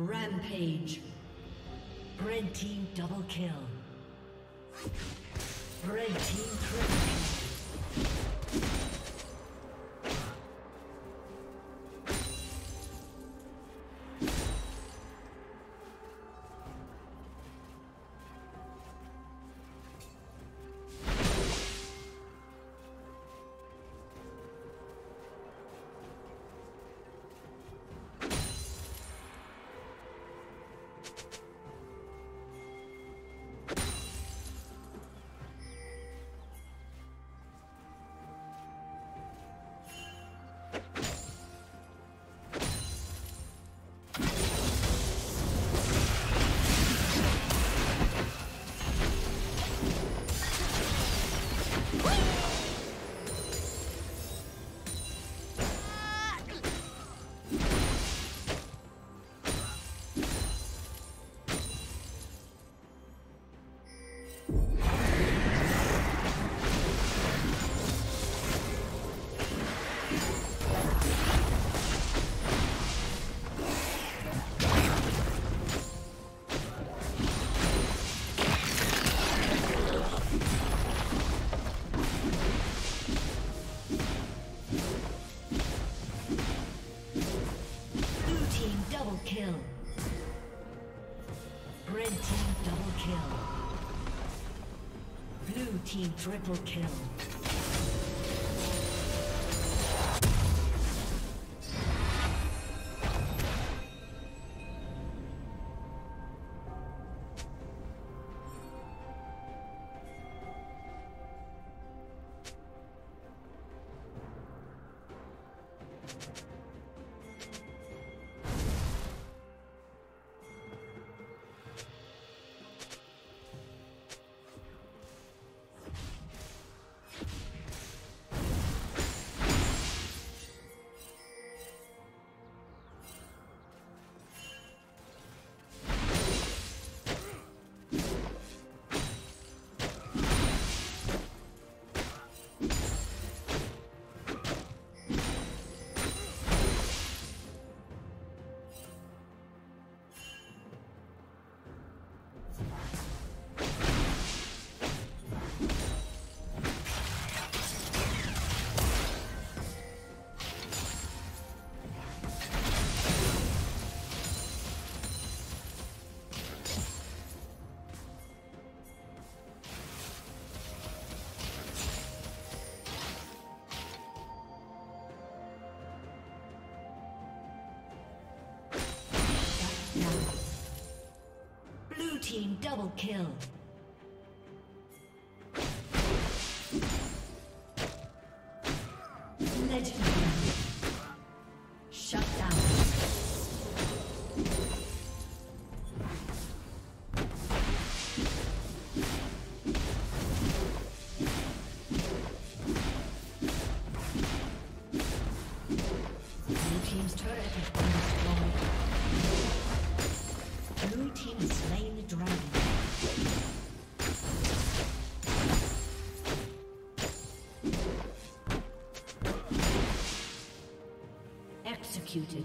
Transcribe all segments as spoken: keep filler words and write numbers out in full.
Rampage. Red team double kill. Red team triple kill. team double kill. Red team double kill. Blue team triple kill. Blue team double kill. Legendary. Shut down. Executed.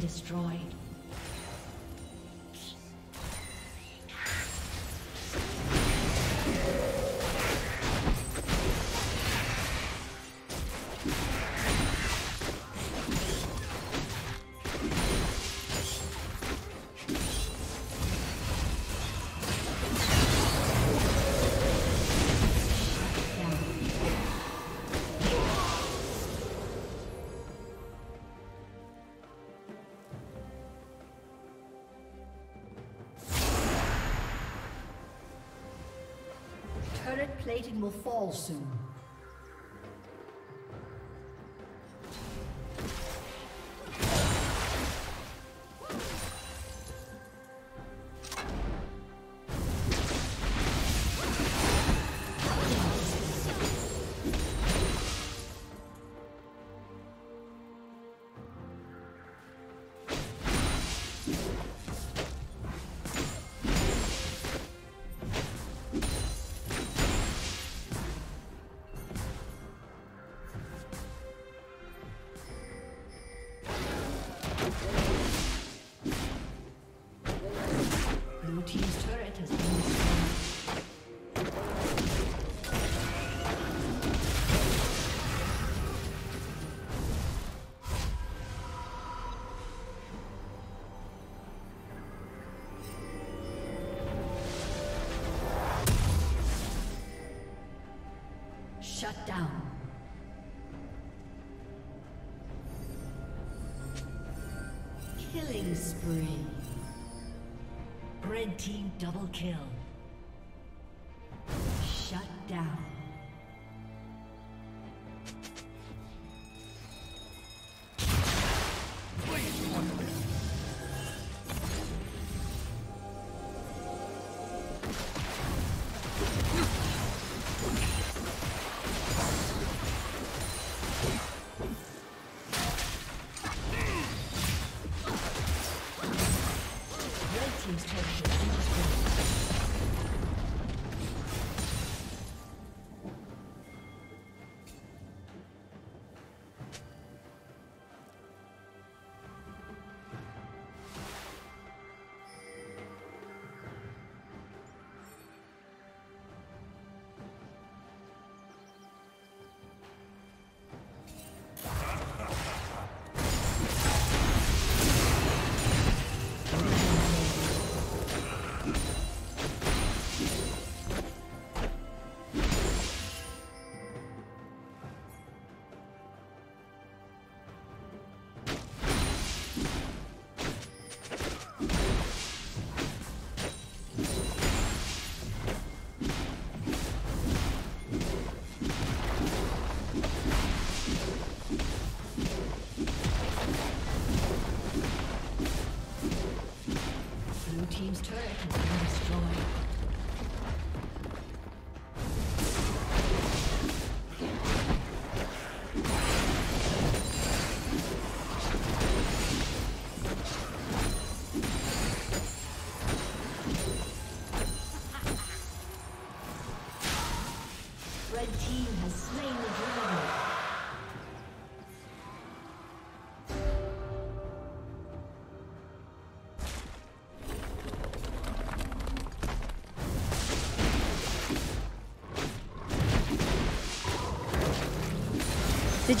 Destroyed. Plating will fall soon. Shut down. Killing spree. Red team double kill. Shut down. Did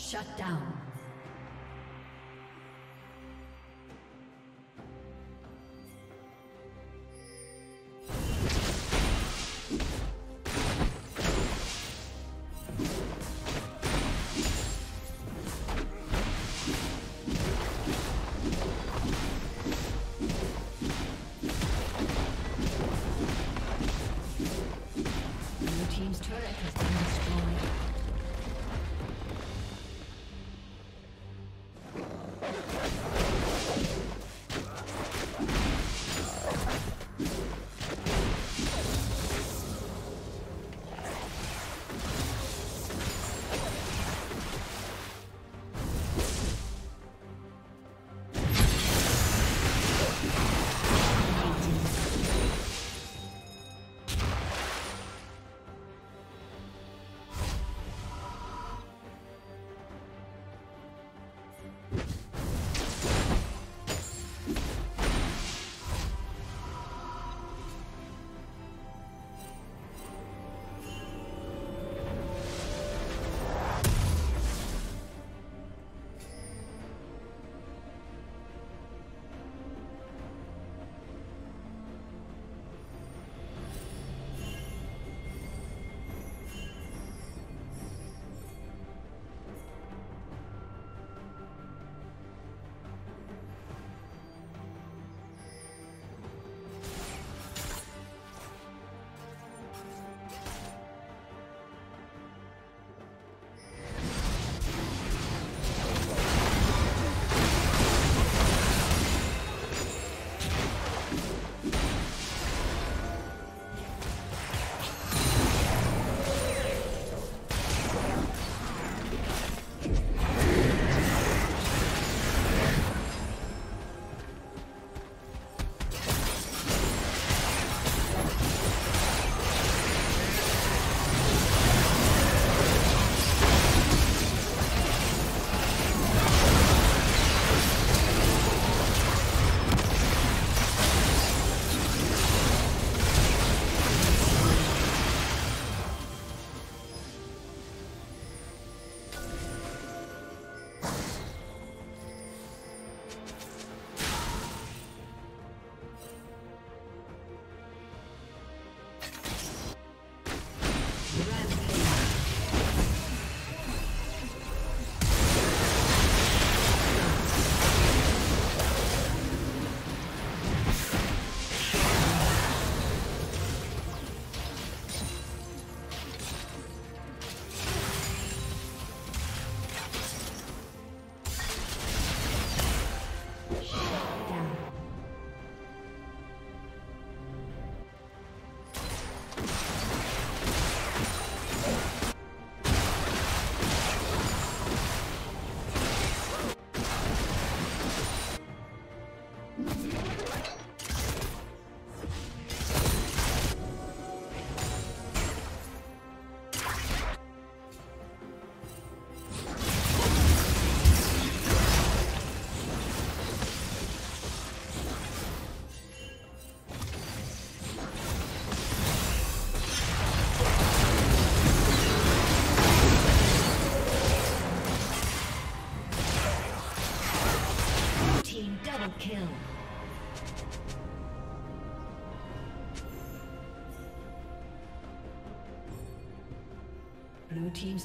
Shut down. Blue team's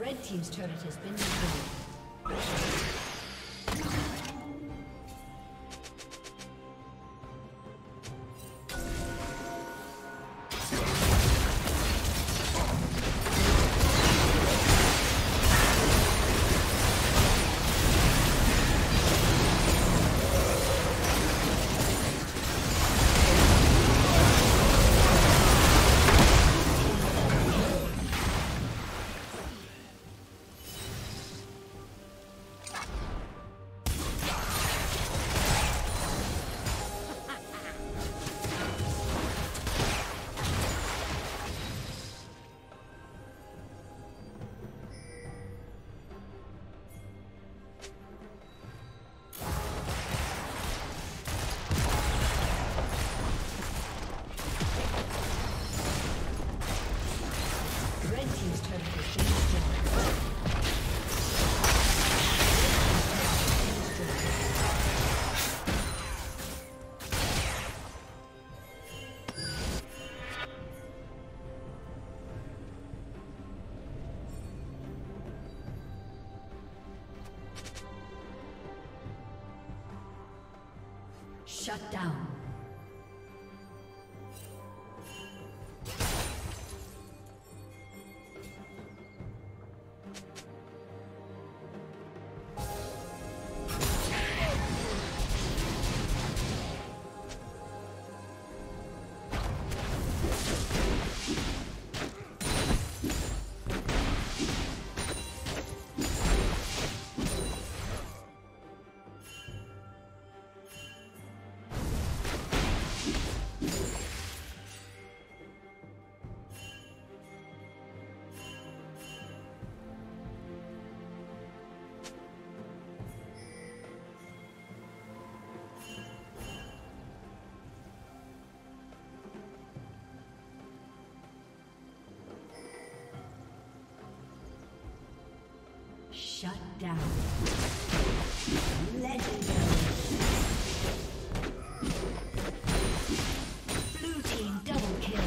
Red team's turret has been destroyed. Shut down. Shut down. Legendary. Blue team double kill.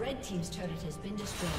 Red team's turret has been destroyed.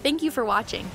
Thank you for watching.